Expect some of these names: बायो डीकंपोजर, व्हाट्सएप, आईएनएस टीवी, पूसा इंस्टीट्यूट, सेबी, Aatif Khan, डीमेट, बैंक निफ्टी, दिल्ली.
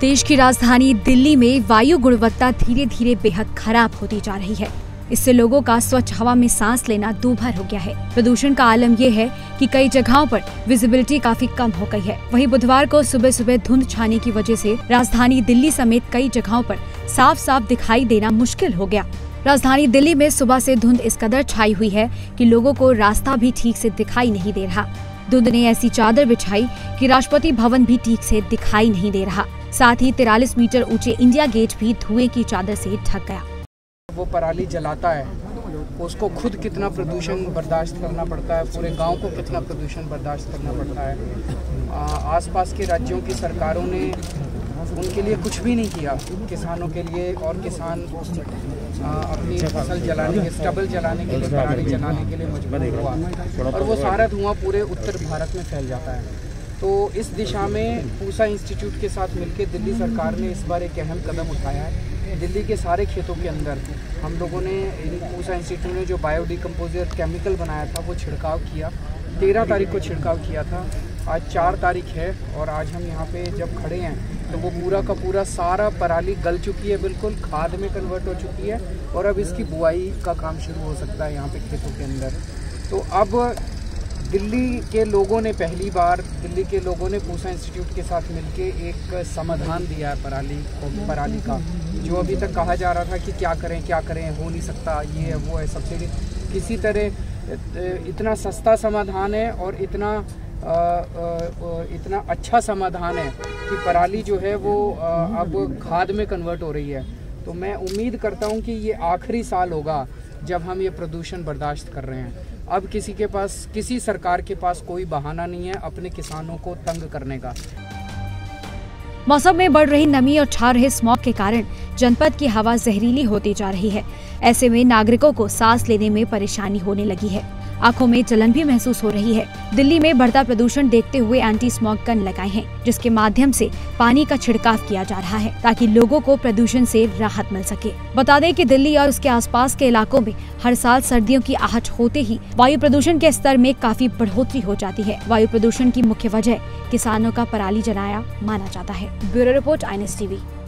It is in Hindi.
देश की राजधानी दिल्ली में वायु गुणवत्ता धीरे धीरे बेहद खराब होती जा रही है। इससे लोगों का स्वच्छ हवा में सांस लेना दूभर हो गया है। प्रदूषण का आलम ये है कि कई जगहों पर विजिबिलिटी काफी कम हो गई है। वहीं बुधवार को सुबह सुबह धुंध छाने की वजह से राजधानी दिल्ली समेत कई जगहों पर साफ साफ दिखाई देना मुश्किल हो गया। राजधानी दिल्ली में सुबह से धुंध इस कदर छाई हुई है कि लोगों को रास्ता भी ठीक से दिखाई नहीं दे रहा। धुंध ने ऐसी चादर बिछाई कि राष्ट्रपति भवन भी ठीक से दिखाई नहीं दे रहा। साथ ही 43 मीटर ऊंचे इंडिया गेट भी धुएं की चादर से ढक गया। वो पराली जलाता है, उसको खुद कितना प्रदूषण बर्दाश्त करना पड़ता है, पूरे गांव को कितना प्रदूषण बर्दाश्त करना पड़ता है। आसपास के राज्यों की सरकारों ने उनके लिए कुछ भी नहीं किया, किसानों के लिए। और किसान अपनी फसल जलाने के, स्टबल जलाने के लिए, पराली जलाने के लिए मजबूर हुआ और वो सारा धुआं पूरे उत्तर भारत में फैल जाता है। तो इस दिशा में पूसा इंस्टीट्यूट के साथ मिलकर दिल्ली सरकार ने इस बार एक अहम कदम उठाया है। दिल्ली के सारे खेतों के अंदर हम लोगों ने पूसा इंस्टीट्यूट ने जो बायो डीकंपोजर केमिकल बनाया था वो छिड़काव किया। 13 तारीख को छिड़काव किया था, आज 4 तारीख है और आज हम यहाँ पे जब खड़े हैं तो वो पूरा का पूरा सारा पराली गल चुकी है, बिल्कुल खाद में कन्वर्ट हो चुकी है और अब इसकी बुआई का काम शुरू हो सकता है यहाँ पे खेतों के अंदर। तो अब दिल्ली के लोगों ने पहली बार पूसा इंस्टीट्यूट के साथ मिलकर एक समाधान दिया है पराली का। जो अभी तक कहा जा रहा था कि क्या करें, हो नहीं सकता, ये है वो है, सब्सिडी, किसी तरह इतना सस्ता समाधान है और इतना अच्छा समाधान है कि पराली जो है वो अब खाद में कन्वर्ट हो रही है। तो मैं उम्मीद करता हूँ कि ये आखिरी साल होगा जब हम ये प्रदूषण बर्दाश्त कर रहे हैं। अब किसी सरकार के पास कोई बहाना नहीं है अपने किसानों को तंग करने का। मौसम में बढ़ रही नमी और छा रहे स्मॉग के कारण जनपद की हवा जहरीली होती जा रही है। ऐसे में नागरिकों को सांस लेने में परेशानी होने लगी है, आंखों में जलन भी महसूस हो रही है। दिल्ली में बढ़ता प्रदूषण देखते हुए एंटी स्मॉग गन लगाए हैं, जिसके माध्यम से पानी का छिड़काव किया जा रहा है ताकि लोगों को प्रदूषण से राहत मिल सके। बता दें कि दिल्ली और उसके आसपास के इलाकों में हर साल सर्दियों की आहट होते ही वायु प्रदूषण के स्तर में काफी बढ़ोतरी हो जाती है। वायु प्रदूषण की मुख्य वजह किसानों का पराली जलाया माना जाता है। Bureau report, आईएनएस टीवी।